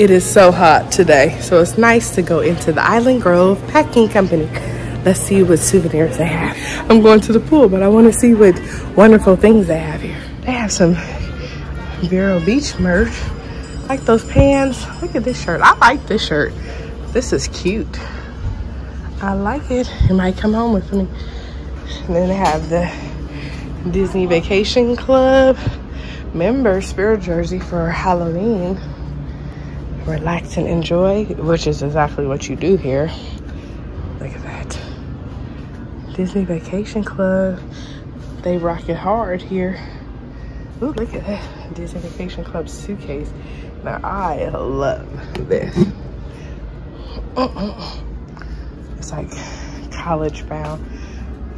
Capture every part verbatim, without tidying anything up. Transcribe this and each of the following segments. It is so hot today, so it's nice to go into the Island Grove Packing Company. Let's see what souvenirs they have. I'm going to the pool, but I want to see what wonderful things they have here. They have some Vero Beach merch. I like those pants. Look at this shirt. I like this shirt. This is cute. I like it. It might come home with me. And then they have the Disney Vacation Club member spirit jersey for Halloween. Relax and enjoy, which is exactly what you do here. Look at that. Disney Vacation Club. They rock it hard here. Ooh, look at that. Disney Vacation Club suitcase. Now, I love this. Uh-uh. It's like college bound.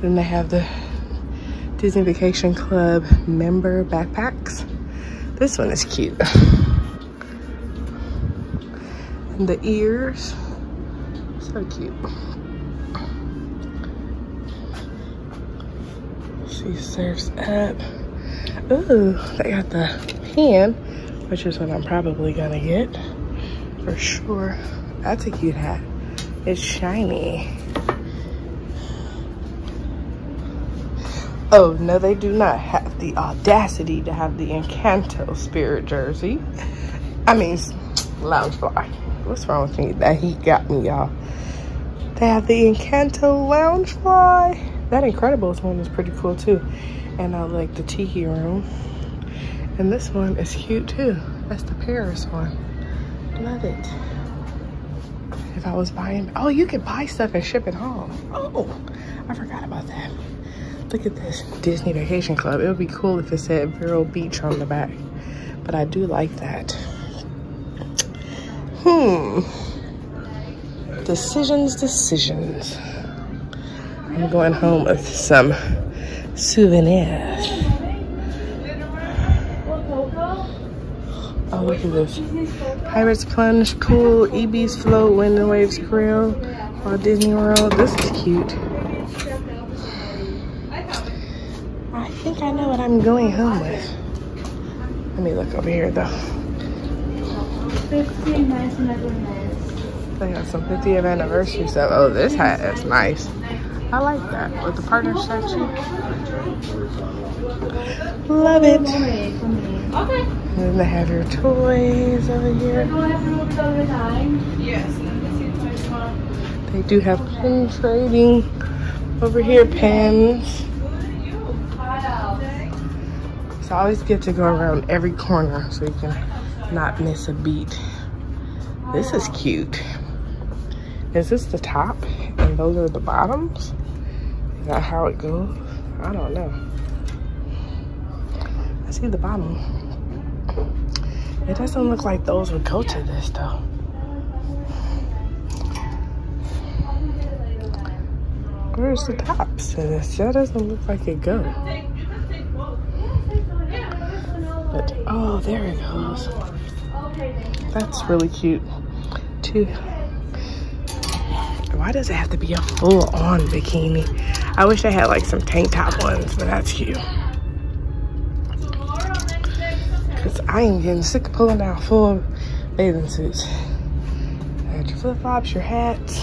Then they have the Disney Vacation Club member backpacks. This one is cute. And the ears, so cute. She surfs up. Ooh, they got the pen, which is what I'm probably gonna get for sure. That's a cute hat. It's shiny. Oh, no, they do not have the audacity to have the Encanto spirit jersey. I mean, Lounge Fly. What's wrong with me? That heat got me, y'all. They have the Encanto Lounge Fly. That Incredibles one is pretty cool, too. And I like the Tiki Room. And this one is cute, too. That's the Paris one. Love it. If I was buying... Oh, you could buy stuff and ship it home. Oh, I forgot about that. Look at this Disney Vacation Club. It would be cool if it said Vero Beach on the back, but I do like that. Hmm. Decisions, decisions. I'm going home with some souvenirs. Oh, look at this. Pirates Plunge, Pool, E B's Float, Wind and Waves Grill, Walt Disney World. This is cute. I think I know what I'm going home with. Let me look over here though. fiftieth They got some fiftieth anniversary stuff. Oh, this hat is nice. I like that with the partner section. Love it. And then they have your toys over here. They do have pin trading over here, pins. I always get to go around every corner so you can not miss a beat. This is cute. Is this the top and those are the bottoms? Is that how it goes? I don't know. I see the bottom. It doesn't look like those would go to this though. Where's the tops? That doesn't look like it goes. But, oh, there it goes. That's really cute, too. Why does it have to be a full-on bikini? I wish I had, like, some tank top ones, but that's cute. Because I am getting sick of pulling out full bathing suits. Got your flip-flops, your hats.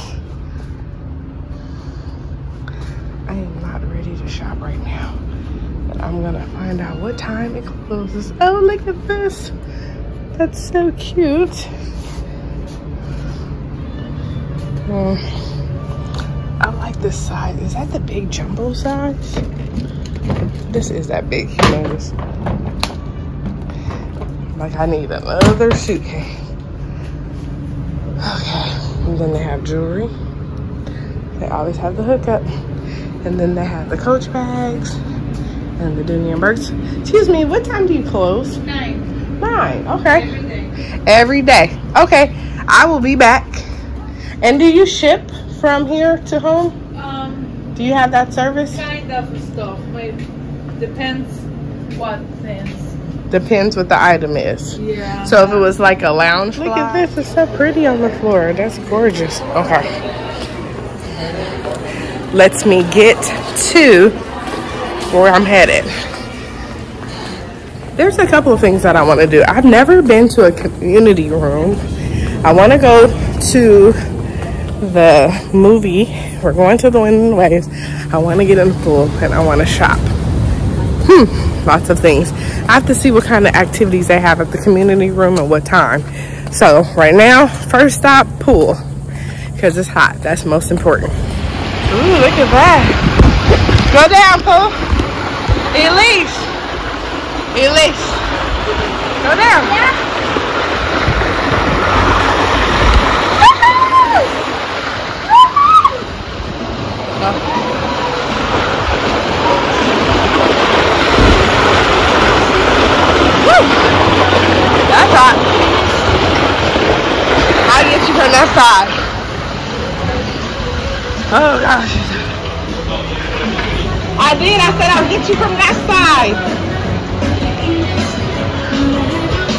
I am not ready to shop right now. I'm gonna find out what time it closes. Oh, look at this. That's so cute. Well, I like this size. Is that the big jumbo size? This is that big, you notice. Like, I need another suitcase. Okay, and then they have jewelry. They always have the hookup. And then they have the Coach bags. And the Dooney and Bourke. Excuse me, what time do you close? Nine. Nine, okay. Every day. Every day. Okay, I will be back. And do you ship from here to home? Um. Do you have that service? Kind of stuff, but depends what things. Depends what the item is. Yeah. So if it was like a lounge fly. Look at this, it's so pretty on the floor. That's gorgeous. Okay. Let's me get to where I'm headed. There's a couple of things that I want to do. I've never been to a community room I want to go to the movie. We're going to the Wind and Waves. I want to get in the pool and I want to shop. Hmm, lots of things. I have to see what kind of activities they have at the community room and what time. So right now, first stop, pool, because it's hot. That's most important. Ooh, look at that. Go down, pool. Elise. Elise. Go down. Yeah. Side. Oh gosh. I did. I said I'll get you from that side.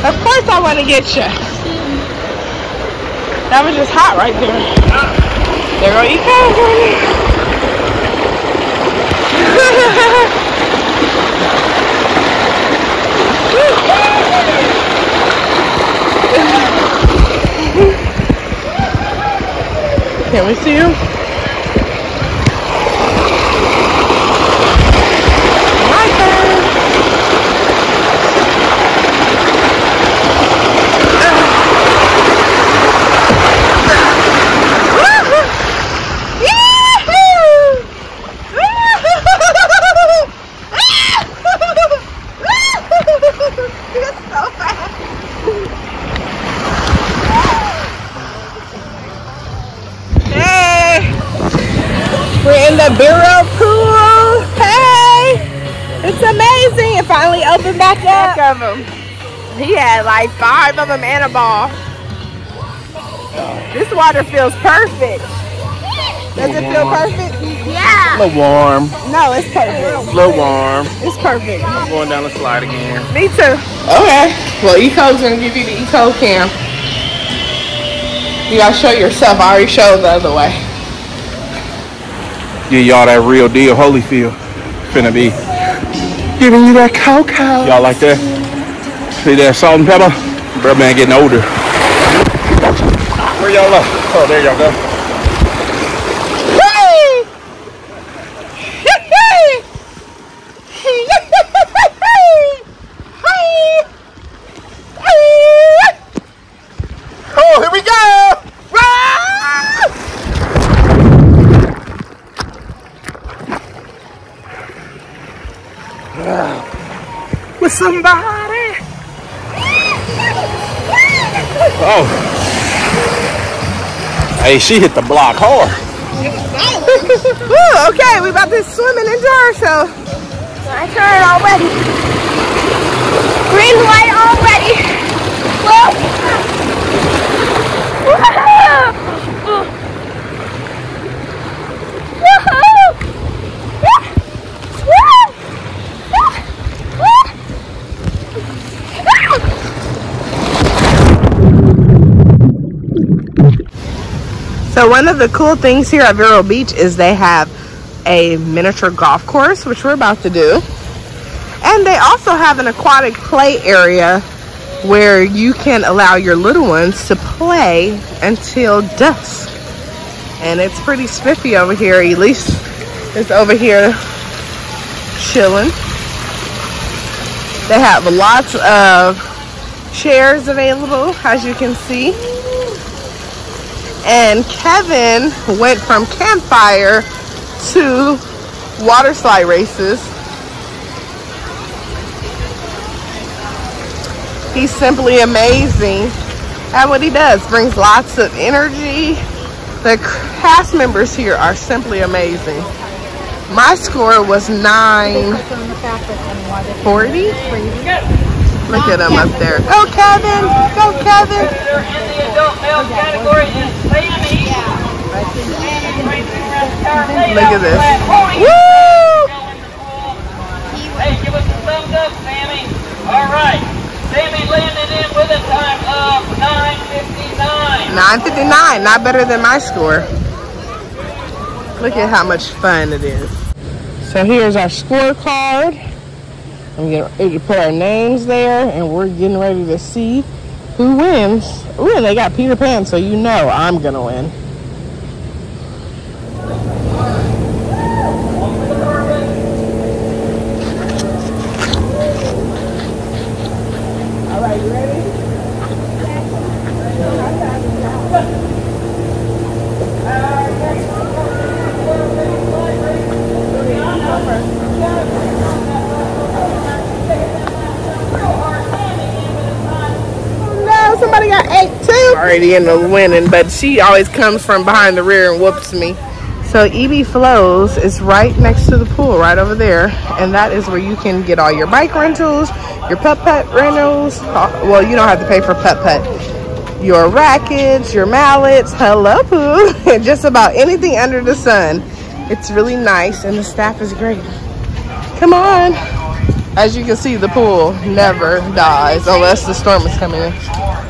Of course I want to get you. That was just hot right there. There go you come, honey. Can we see you? My turn. Vero pool. Hey, it's amazing. It finally opened back up. Back of them. He had like five of them and a ball. This water feels perfect. Does it feel perfect? Yeah. A little warm. No, it's perfect. A little warm. It's perfect. I'm going down the slide again. Me too. Okay. Well, Eco's gonna give you the Eco cam. You gotta show yourself. I already showed the other way. Give y'all that real deal Holyfield. Finna be giving you that cocoa. Y'all like that? See that salt and pepper? Bro, man, getting older. Where y'all up? Oh, there y'all go. Somebody. Oh. Hey, she hit the block hard. Ooh, okay, we about to swim and enjoy ourselves. My turn already. Green light already. Whoa. Whoa. So one of the cool things here at Vero Beach is they have a miniature golf course, which we're about to do. And they also have an aquatic play area where you can allow your little ones to play until dusk. And it's pretty spiffy over here. Elise is over here chilling. They have lots of chairs available, as you can see. And Kevin went from campfire to water slide races. He's simply amazing at what he does. Brings lots of energy. The cast members here are simply amazing. My score was nine forty. Look at him up there. Go Kevin! Go Kevin! Category is baby. Look at this. Woo! Hey, give us a thumbs up, Sammy. All right. Sammy landed in with a time of nine fifty-nine. nine fifty-nine, not better than my score. Look at how much fun it is. So here's our scorecard. I'm getting ready to put our names there, and we're getting ready to see Who wins? Ooh, and they got Peter Pan, so you know I'm gonna win. Already in the winning, but she always comes from behind the rear and whoops me. So E B Flows is right next to the pool, right over there, and that is where you can get all your bike rentals, your putt-putt rentals. Well, you don't have to pay for putt-putt. Your rackets, your mallets, hello poo, and just about anything under the sun. It's really nice, and the staff is great. Come on. As you can see, the pool never dies unless the storm is coming in.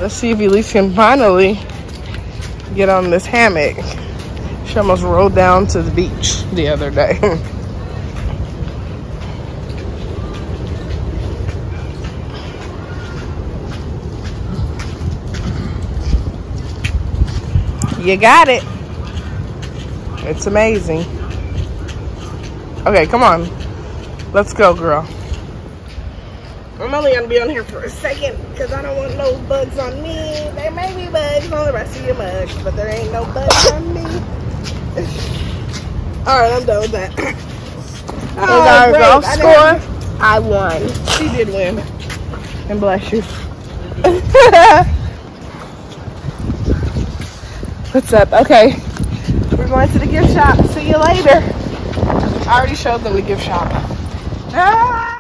Let's see if Elise can finally get on this hammock. She almost rolled down to the beach the other day. You got it. It's amazing. Okay, come on. Let's go, girl. I'm only gonna be on here for a second because I don't want no bugs on me. There may be bugs on the rest of your mugs, but there ain't no bugs on me. Alright, I'm done with that. Oh, our golf score. I won. She did win. And bless you. What's up? Okay. We're going to the gift shop. See you later. I already showed them the gift shop. Ah!